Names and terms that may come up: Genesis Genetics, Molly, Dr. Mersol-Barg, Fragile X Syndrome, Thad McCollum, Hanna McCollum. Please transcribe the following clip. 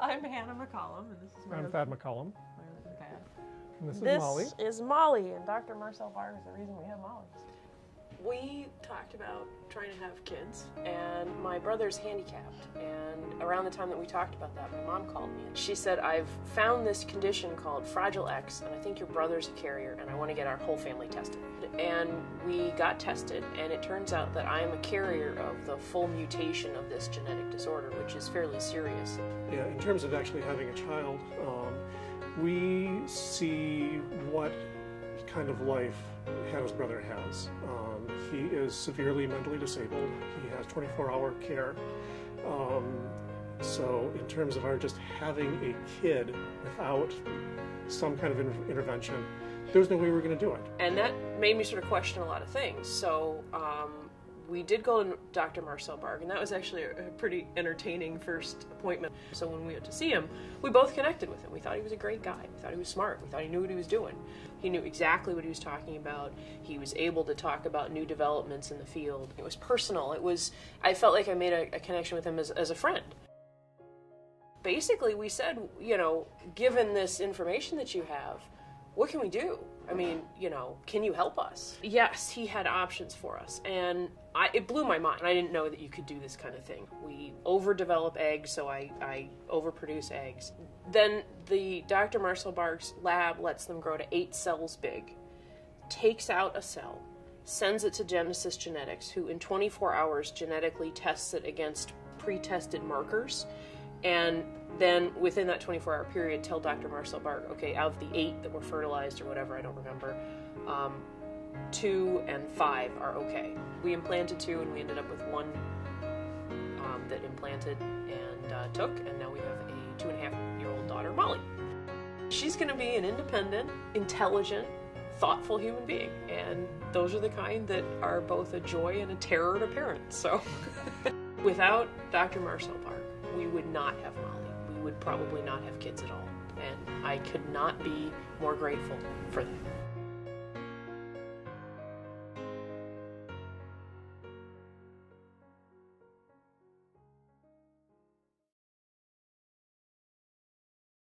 I'm Hanna McCollum, and this is I'm Thad McCollum. And this is Molly. This is Molly, and Dr. Mersol-Barg is the reason we have Molly. We talked about trying to have kids, and my brother's handicapped, and around the time that we talked about that, my mom called me. She said, I've found this condition called Fragile X, and I think your brother's a carrier, and I want to get our whole family tested. And we got tested, and it turns out that I am a carrier of the full mutation of this genetic disorder, which is fairly serious. Yeah, in terms of actually having a child, we see what kind of life Hanna's brother has. He is severely mentally disabled. He has 24-hour care. So in terms of our just having a kid without some kind of intervention, there was no way we were going to do it. And that made me sort of question a lot of things. So we did go to Dr. Mersol-Barg, and that was actually a pretty entertaining first appointment. So when we went to see him, we both connected with him. We thought he was a great guy. We thought he was smart. We thought he knew what he was doing. He knew exactly what he was talking about. He was able to talk about new developments in the field. It was personal. It was, I felt like I made a connection with him as a friend. Basically, we said, you know, given this information that you have, what can we do? I mean, you know, can you help us? Yes, he had options for us, and it blew my mind. I didn't know that you could do this kind of thing. We overdevelop eggs, so I overproduce eggs. Then the Dr. Mersol-Barg's lab lets them grow to 8 cells big, takes out a cell, sends it to Genesis Genetics, who in 24 hours genetically tests it against pre-tested markers, and then within that 24-hour period, tell Dr. Mersol-Barg, okay, out of the 8 that were fertilized or whatever, I don't remember, 2 and 5 are okay. We implanted 2, and we ended up with 1 that implanted and took, and now we have a 2.5-year-old daughter, Molly. She's going to be an independent, intelligent, thoughtful human being, and those are the kind that are both a joy and a terror to parents. So, without Dr. Mersol-Barg, we would not have Molly. We would probably not have kids at all. And I could not be more grateful for that.